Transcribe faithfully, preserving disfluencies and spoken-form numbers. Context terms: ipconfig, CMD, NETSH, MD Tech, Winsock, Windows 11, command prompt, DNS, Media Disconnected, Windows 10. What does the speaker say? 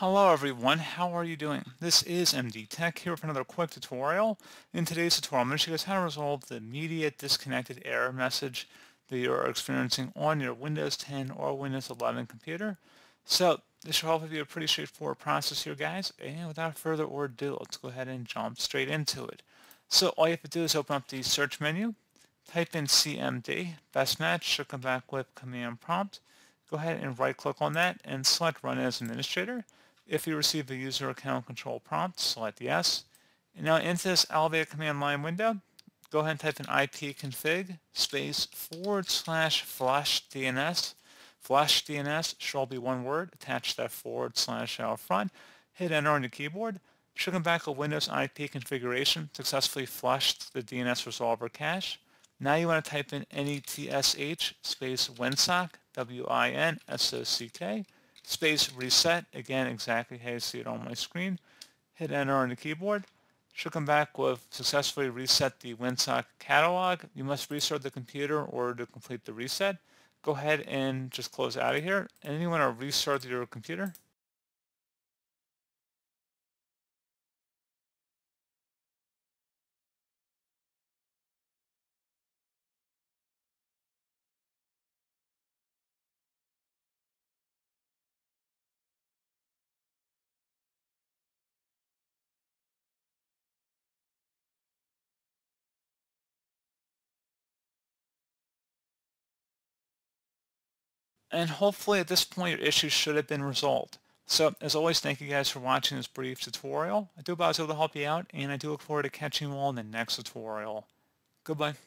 Hello everyone, how are you doing? This is M D Tech here with another quick tutorial. In today's tutorial, I'm going to show you guys how to resolve the media disconnected error message that you're experiencing on your Windows ten or Windows eleven computer. So this should hopefully be a pretty straightforward process here, guys, and without further ado, let's go ahead and jump straight into it. So all you have to do is open up the search menu, type in C M D, best match, should come back with command prompt. Go ahead and right-click on that and select Run as Administrator. If you receive the user account control prompt, select Yes. And now into this elevated command line window, go ahead and type in ipconfig space forward slash flush D N S. Flush D N S should all be one word. Attach that forward slash out front. Hit Enter on your keyboard. Should come back a Windows I P configuration. Successfully flushed the D N S resolver cache. Now you want to type in N E T S H space Winsock, W I N S O C K, space reset, again exactly how you see it on my screen. Hit Enter on the keyboard. Should come back with successfully reset the Winsock catalog. You must restart the computer in order to complete the reset. Go ahead and just close out of here. And then you want to restart your computer. And hopefully at this point your issue should have been resolved. So as always, thank you guys for watching this brief tutorial. I do hope I was able to help you out, and I do look forward to catching you all in the next tutorial. Goodbye.